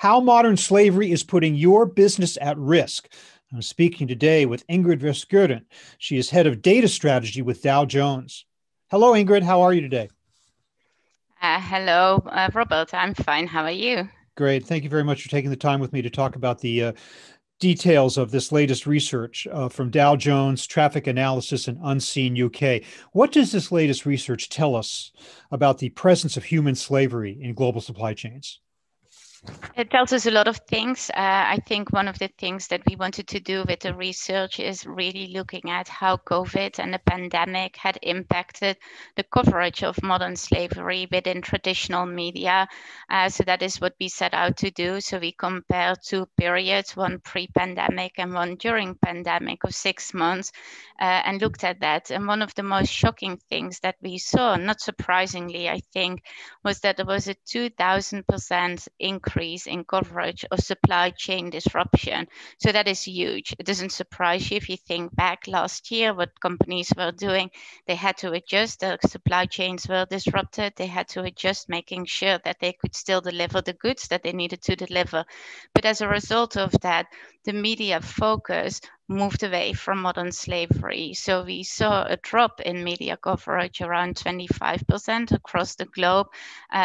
How Modern Slavery is Putting Your Business at Risk. I'm speaking today with Ingrid Verschuren. She is head of data strategy with Dow Jones. Hello, Ingrid. How are you today? Hello, Robert. I'm fine. How are you? Great. Thank you very much for taking the time with me to talk about the details of this latest research from Dow Jones, Traffic Analysis and Unseen UK. What does this latest research tell us about the presence of human slavery in global supply chains? It tells us a lot of things. I think one of the things that we wanted to do with the research is really looking at how COVID and the pandemic had impacted the coverage of modern slavery within traditional media. So that is what we set out to do. So we compare two periods, one pre-pandemic and one during pandemic of 6 months, and looked at that. And one of the most shocking things that we saw, not surprisingly, I think, was that there was a 2,000% increase in coverage of supply chain disruption. So that is huge. It doesn't surprise you if you think back last year what companies were doing. They had to adjust, their supply chains were disrupted. They had to adjust, making sure that they could still deliver the goods that they needed to deliver. But as a result of that, the media focus moved away from modern slavery. So we saw a drop in media coverage around 25% across the globe.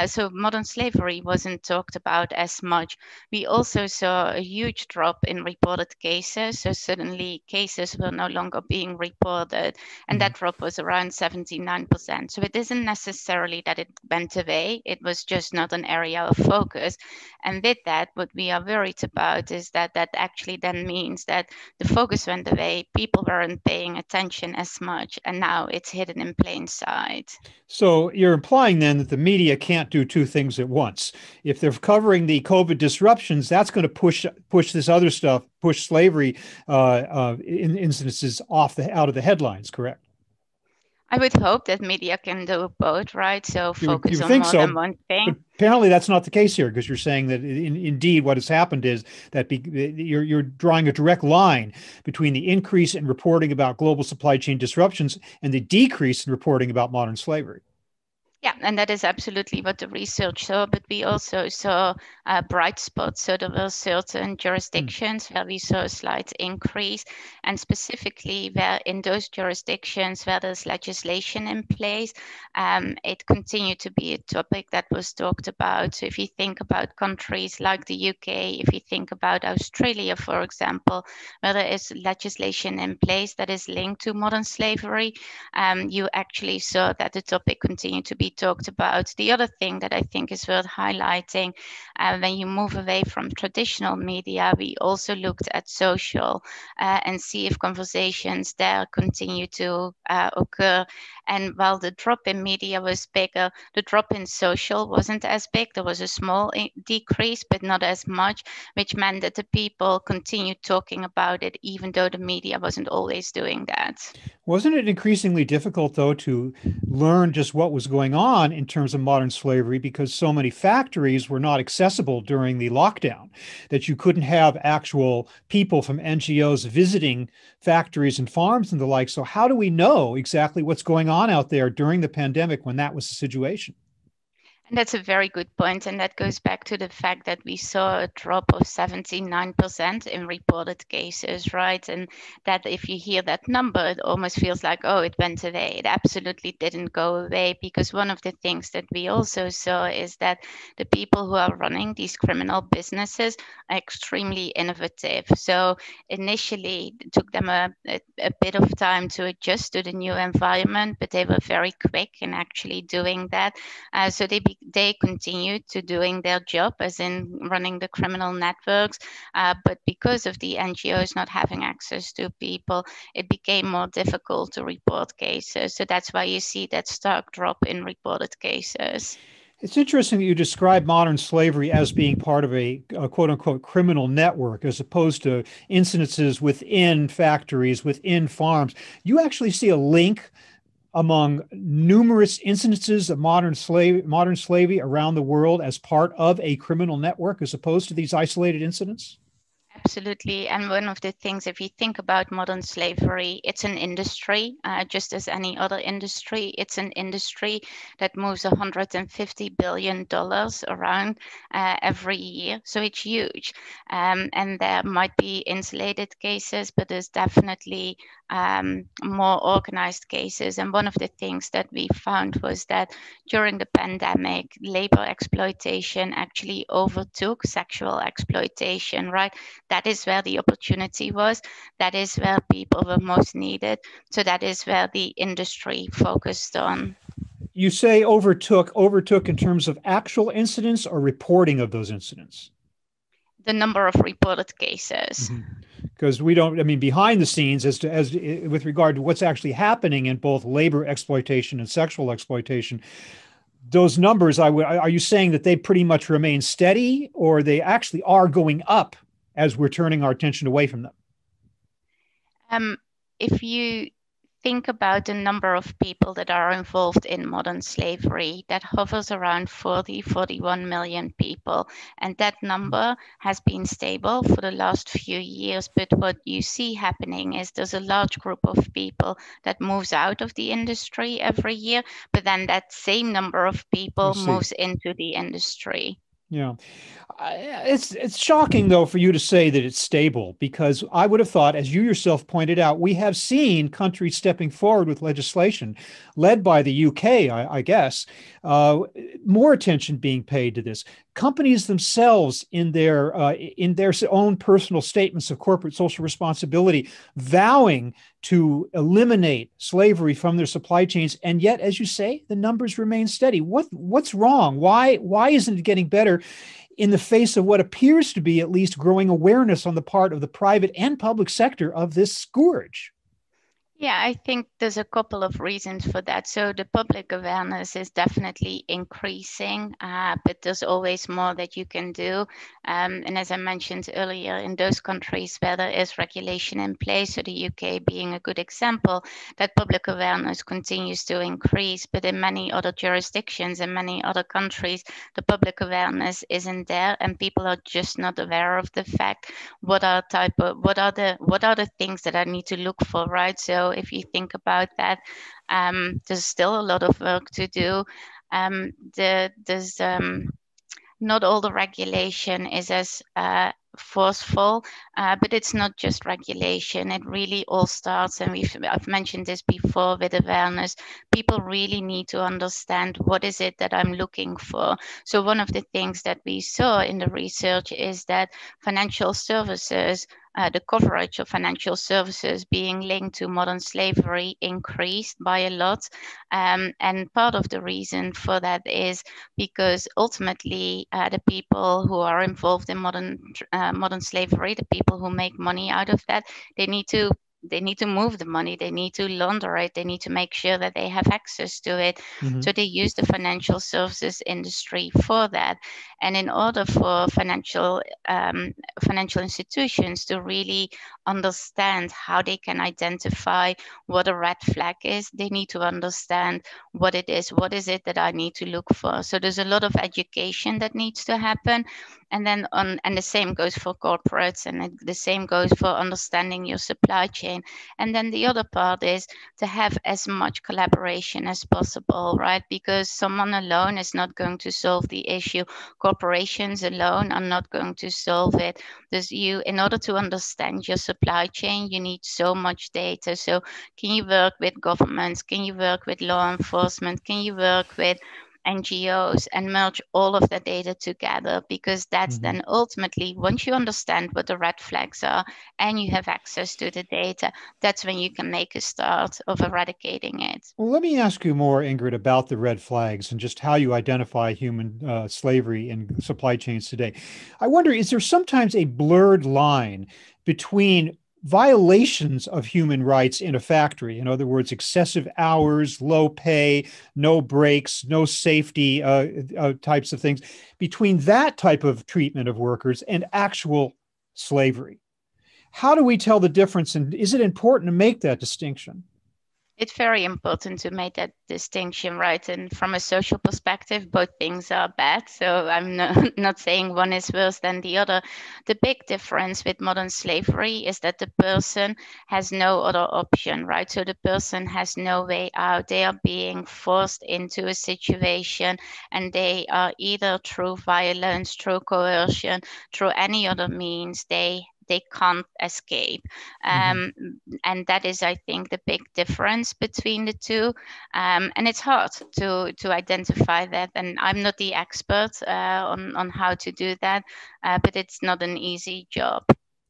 So modern slavery wasn't talked about as much. We also saw a huge drop in reported cases. So suddenly cases were no longer being reported. And that drop was around 79%. So it isn't necessarily that it went away. It was just not an area of focus. And with that, what we are worried about is that that actually then means that the focus went away, people weren't paying attention as much, and now it's hidden in plain sight. So you're implying then that the media can't do two things at once. If they're covering the COVID disruptions, that's going to push this other stuff, push slavery instances out of the headlines, correct? I would hope that media can do both, right? So focus on more than one thing. But apparently, that's not the case here, because you're saying that indeed what has happened is that you're drawing a direct line between the increase in reporting about global supply chain disruptions and the decrease in reporting about modern slavery. Yeah, and that is absolutely what the research saw, but we also saw bright spots. So there were certain jurisdictions where we saw a slight increase, and specifically where in those jurisdictions where there's legislation in place, it continued to be a topic that was talked about. So if you think about countries like the UK, if you think about Australia, for example, where there is legislation in place that is linked to modern slavery, you actually saw that the topic continued to be talked about. The other thing that I think is worth highlighting, when you move away from traditional media, we also looked at social and see if conversations there continue to occur. And while the drop in media was bigger, the drop in social wasn't as big. There was a small decrease, but not as much, which meant that the people continued talking about it, even though the media wasn't always doing that. Wasn't it increasingly difficult, though, to learn just what was going on in terms of modern slavery, because so many factories were not accessible during the lockdown, that you couldn't have actual people from NGOs visiting factories and farms and the like? So how do we know exactly what's going on out there during the pandemic when that was the situation? And that's a very good point. And that goes back to the fact that we saw a drop of 79% in reported cases, right? And that if you hear that number, it almost feels like, oh, it went away. It absolutely didn't go away, because one of the things that we also saw is that the people who are running these criminal businesses are extremely innovative. So initially it took them a bit of time to adjust to the new environment, but they were very quick in actually doing that. So they continued to doing their job, as in running the criminal networks. But because of the NGOs not having access to people, it became more difficult to report cases. So that's why you see that stark drop in reported cases. It's interesting that you describe modern slavery as being part of a quote-unquote criminal network, as opposed to incidences within factories, within farms. You actually see a link among numerous instances of modern slavery around the world as part of a criminal network, as opposed to these isolated incidents? Absolutely. And one of the things, if you think about modern slavery, it's an industry, just as any other industry. It's an industry that moves $150 billion around every year. So it's huge. And there might be insulated cases, but there's definitely more organized cases. And one of the things that we found was that during the pandemic, labor exploitation actually overtook sexual exploitation, right? That is where the opportunity was. That is where people were most needed. So that is where the industry focused on. You say overtook in terms of actual incidents or reporting of those incidents? The number of reported cases. Because we don't, I mean, behind the scenes as with regard to what's actually happening in both labor exploitation and sexual exploitation, those numbers, are you saying that they pretty much remain steady, or they actually are going up as we're turning our attention away from them? If you think about the number of people that are involved in modern slavery, that hovers around 41 million people. And that number has been stable for the last few years. But what you see happening is there's a large group of people that moves out of the industry every year, but then that same number of people moves into the industry. Yeah, it's shocking, though, for you to say that it's stable, because I would have thought, as you yourself pointed out, we have seen countries stepping forward with legislation led by the UK, I guess, more attention being paid to this. Companies themselves in their own personal statements of corporate social responsibility, vowing to eliminate slavery from their supply chains. And yet, as you say, the numbers remain steady. What's wrong? Why isn't it getting better in the face of what appears to be at least growing awareness on the part of the private and public sector of this scourge? Yeah, I think there's a couple of reasons for that. So the public awareness is definitely increasing, but there's always more that you can do. And as I mentioned earlier, in those countries where there is regulation in place, so the UK being a good example, that public awareness continues to increase. But in many other jurisdictions, in many other countries, the public awareness isn't there, and people are just not aware of the fact what are the things that I need to look for, right? So if you think about that, there's still a lot of work to do. Not all the regulation is as forceful, but it's not just regulation. It really all starts, and I've mentioned this before, with awareness. People really need to understand what is it that I'm looking for. So one of the things that we saw in the research is that financial services, the coverage of financial services being linked to modern slavery, increased by a lot. And part of the reason for that is because ultimately the people who are involved in modern slavery, the people who make money out of that, they need to move the money, they need to launder it, they need to make sure that they have access to it. So they use the financial services industry for that. And in order for financial institutions to really understand how they can identify what a red flag is, they need to understand what it is. What is it that I need to look for? So there's a lot of education that needs to happen. And then and the same goes for corporates, and the same goes for understanding your supply chain. And then the other part is to have as much collaboration as possible, right? Because someone alone is not going to solve the issue. Corporations alone are not going to solve it. In order to understand your supply chain, you need so much data. So can you work with governments? Can you work with law enforcement? Can you work with NGOs and merge all of the data together, because that's then ultimately, once you understand what the red flags are and you have access to the data, that's when you can make a start of eradicating it. Well, let me ask you more, Ingrid, about the red flags and just how you identify human slavery in supply chains today. I wonder, is there sometimes a blurred line between violations of human rights in a factory, in other words, excessive hours, low pay, no breaks, no safety types of things, between that type of treatment of workers and actual slavery? How do we tell the difference, and is it important to make that distinction? It's very important to make that distinction, right? And from a social perspective, both things are bad. So I'm not saying one is worse than the other. The big difference with modern slavery is that the person has no other option, right? So the person has no way out. They are being forced into a situation, and they are either through violence, through coercion, through any other means, they can't escape. And that is, I think, the big difference between the two. And it's hard to identify that. And I'm not the expert on how to do that, but it's not an easy job.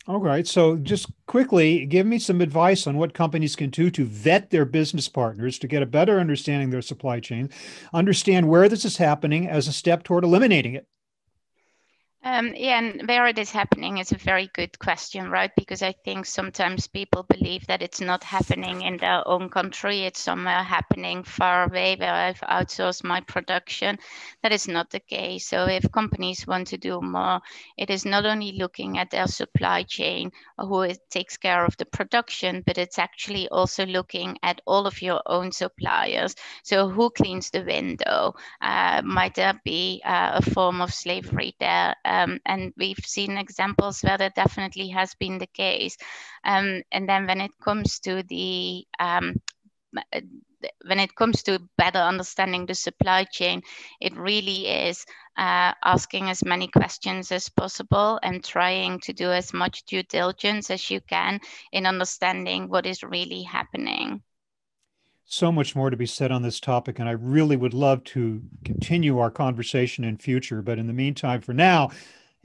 All right. So just quickly, give me some advice on what companies can do to vet their business partners to get a better understanding of their supply chain, understand where this is happening as a step toward eliminating it. Yeah, and where it is happening is a very good question, right? Because I think sometimes people believe that it's not happening in their own country. It's somewhere happening far away where I've outsourced my production. That is not the case. So if companies want to do more, it is not only looking at their supply chain, who it takes care of the production, but it's actually also looking at all of your own suppliers. So who cleans the window? Might there be a form of slavery there? And we've seen examples where that definitely has been the case. And then when it comes to the better understanding the supply chain, it really is asking as many questions as possible and trying to do as much due diligence as you can in understanding what is really happening. So much more to be said on this topic, and I really would love to continue our conversation in future. But in the meantime, for now,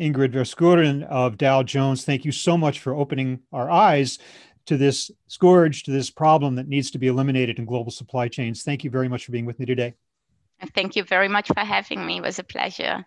Ingrid Verschuren of Dow Jones, thank you so much for opening our eyes to this scourge, to this problem that needs to be eliminated in global supply chains. Thank you very much for being with me today. Thank you very much for having me. It was a pleasure.